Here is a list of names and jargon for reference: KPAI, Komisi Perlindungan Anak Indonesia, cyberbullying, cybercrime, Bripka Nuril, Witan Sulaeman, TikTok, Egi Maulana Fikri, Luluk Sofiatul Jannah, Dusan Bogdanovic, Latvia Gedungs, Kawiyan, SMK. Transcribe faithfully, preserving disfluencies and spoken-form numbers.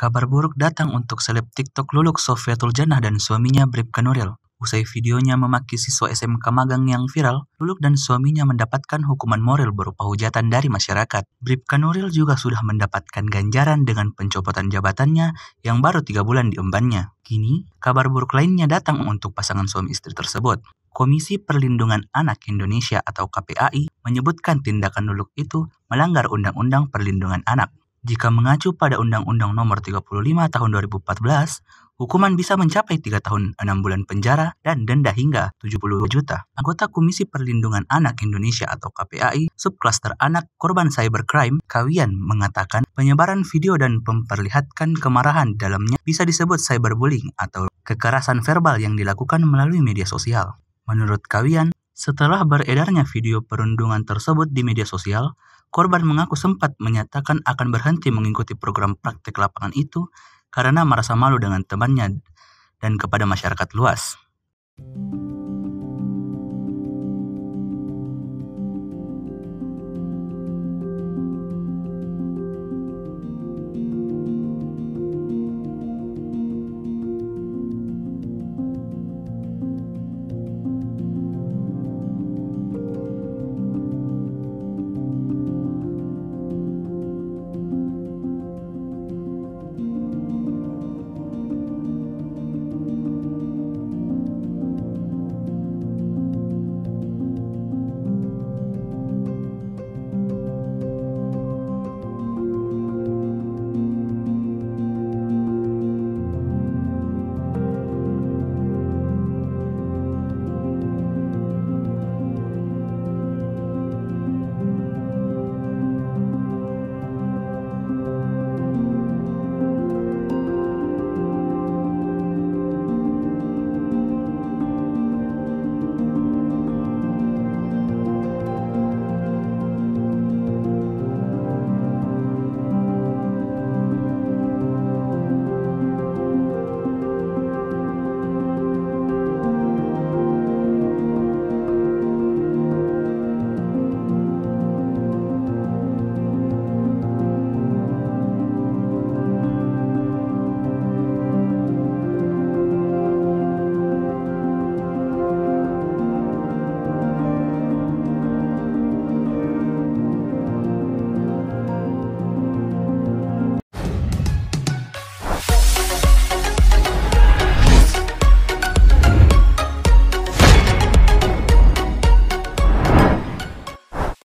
Kabar buruk datang untuk seleb TikTok Luluk Sofiatul Jannah dan suaminya Bripka Nuril. Usai videonya memaki siswa S M K magang yang viral, Luluk dan suaminya mendapatkan hukuman moral berupa hujatan dari masyarakat. Bripka Nuril juga sudah mendapatkan ganjaran dengan pencopotan jabatannya yang baru tiga bulan diembannya. Kini, kabar buruk lainnya datang untuk pasangan suami istri tersebut. Komisi Perlindungan Anak Indonesia atau K P A I menyebutkan tindakan Luluk itu melanggar Undang-Undang Perlindungan Anak. Jika mengacu pada Undang-Undang Nomor tiga puluh lima Tahun dua ribu empat belas, hukuman bisa mencapai tiga tahun enam bulan penjara dan denda hingga tujuh puluh juta. Anggota Komisi Perlindungan Anak Indonesia atau K P A I, subklaster anak korban cybercrime, Kawiyan, mengatakan penyebaran video dan memperlihatkan kemarahan dalamnya bisa disebut cyberbullying atau kekerasan verbal yang dilakukan melalui media sosial. Menurut Kawiyan, setelah beredarnya video perundungan tersebut di media sosial, korban mengaku sempat menyatakan akan berhenti mengikuti program praktik lapangan itu karena merasa malu dengan temannya dan kepada masyarakat luas.